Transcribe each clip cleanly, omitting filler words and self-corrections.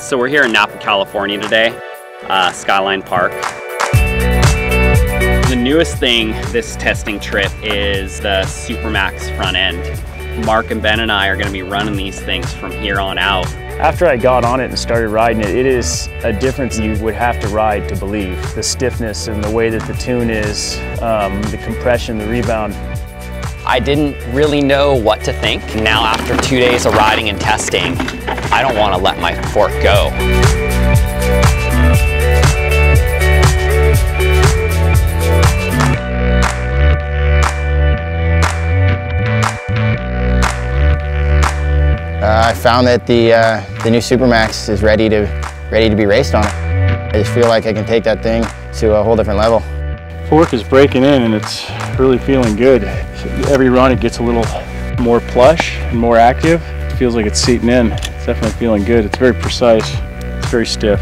So we're here in Napa, California today, Skyline Park. The newest thing this testing trip is the SuperMax front end. Mark and Ben and I are gonna be running these things from here on out. After I got on it and started riding it, it is a difference you would have to ride to believe. The stiffness and the way that the tune is, the compression, the rebound. I didn't really know what to think. Now after 2 days of riding and testing, I don't want to let my fork go. I found that the new SuperMax is ready to be raced on. I just feel like I can take that thing to a whole different level. Fork is breaking in and it's really feeling good. Every run it gets a little more plush and more active. It feels like it's seating in. It's definitely feeling good. It's very precise. It's very stiff.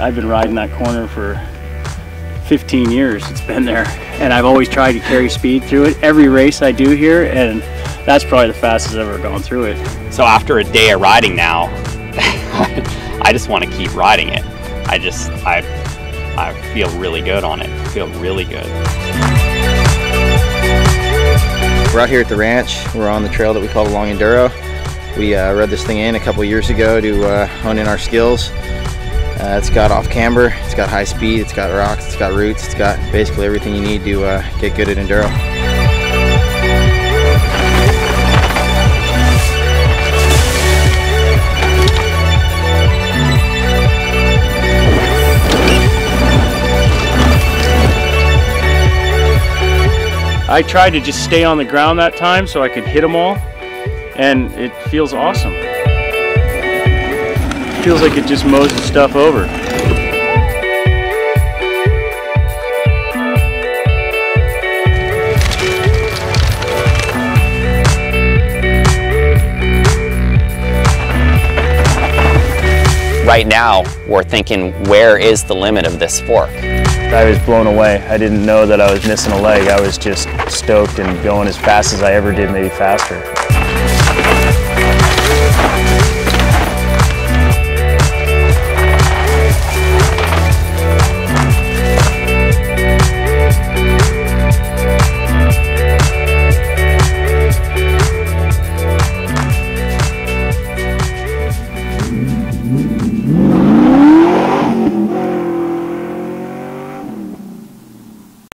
I've been riding that corner for 15 years. It's been there. And I've always tried to carry speed through it. Every race I do here, and that's probably the fastest I've ever gone through it. So after a day of riding now, I just want to keep riding it. I feel really good on it. I feel really good. We're out here at the ranch. We're on the trail that we call the Long Enduro. We rode this thing in a couple years ago to hone in our skills. It's got off camber, it's got high speed, it's got rocks, it's got roots, it's got basically everything you need to get good at enduro. I tried to just stay on the ground that time so I could hit them all, and it feels awesome. It feels like it just mows the stuff over. Right now, we're thinking, where is the limit of this fork? I was blown away. I didn't know that I was missing a leg. I was just stoked and going as fast as I ever did, maybe faster.